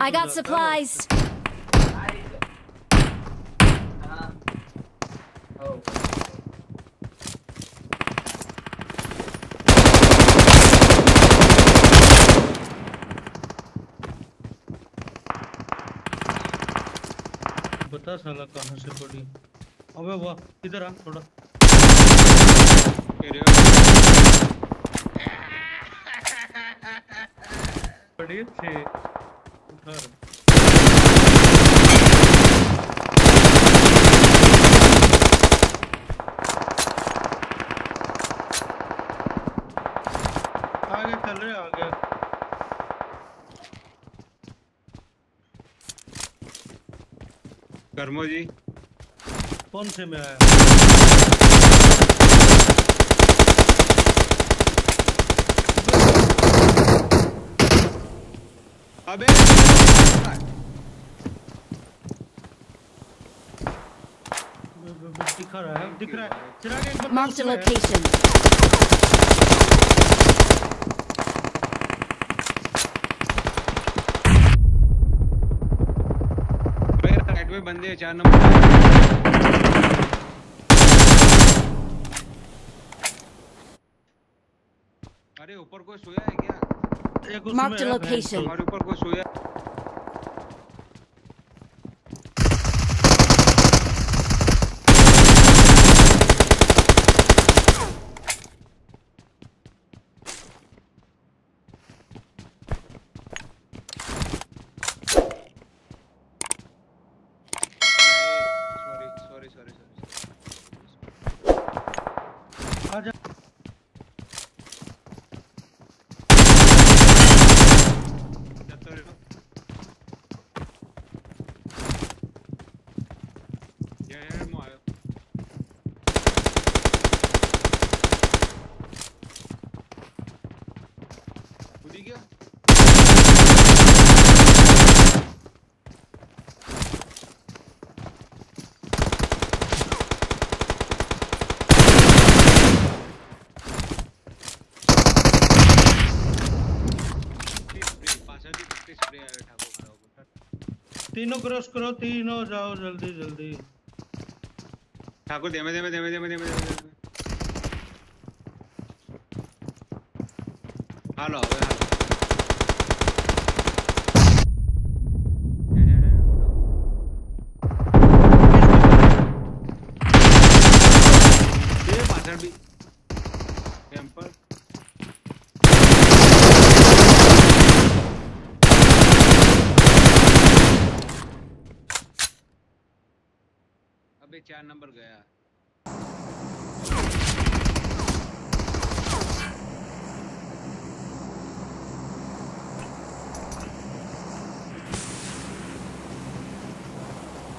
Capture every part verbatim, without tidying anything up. I got supplies. बता साला कहां से पड़ी। अबे वाह, इधर आ थोड़ा। पड़ी थी उधर। आगे चल रहे आगे। कर्मो जी कौन से में आया? अबे दिख रहा है दिख रहा है चिराग एक बार मार्क द लोकेशन। बंदे चार नंबर अरे ऊपर कोई सोया है क्या? एक उसमें मार्क द लोकेशन। और ऊपर कोई सोया तीनों क्रॉस करो तीनों जाओ जल्दी जल्दी ठाकुर धीमे धीमे धीमे धीमे धीमे हेलो ये पाछड़ भी कैंपर चार नंबर गया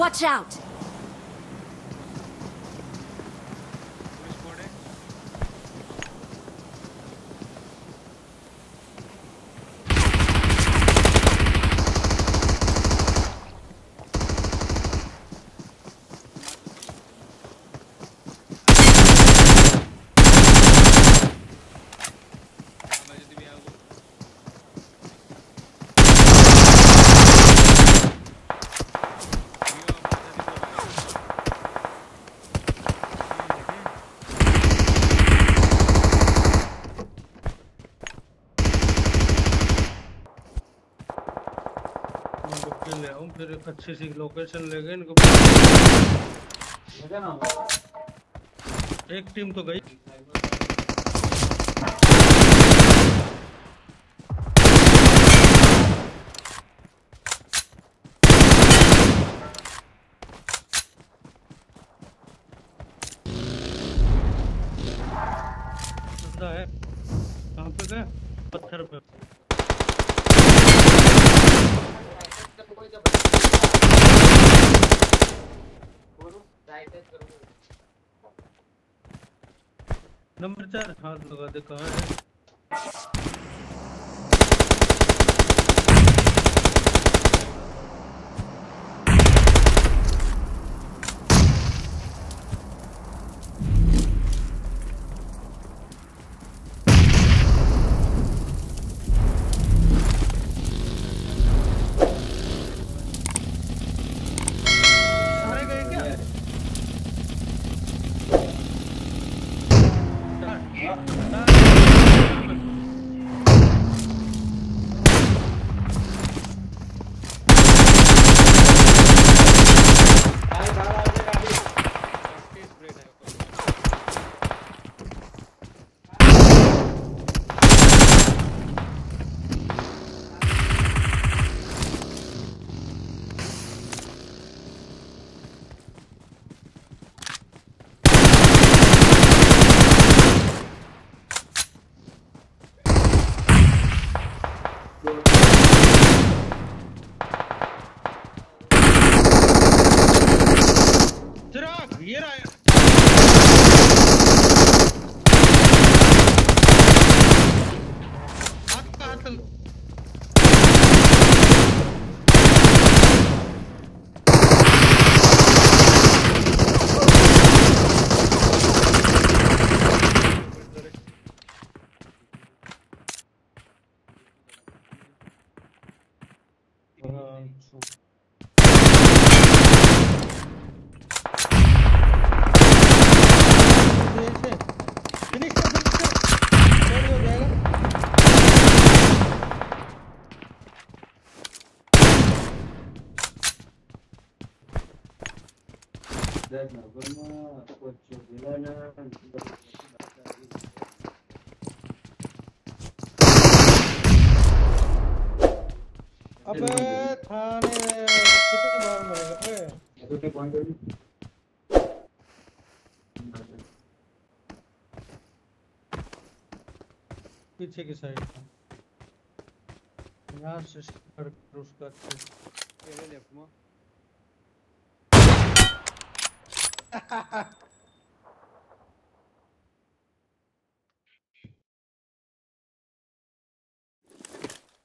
Watch out फिर एक अच्छी सी लोकेशन ले गए इनको ना एक टीम तो गई है कहाँ पे गए पत्थर पे नंबर चार हाथ लगा दे कहाँ है पीछे की साइड यहाँ से क्रॉस करके ले लेफ्ट में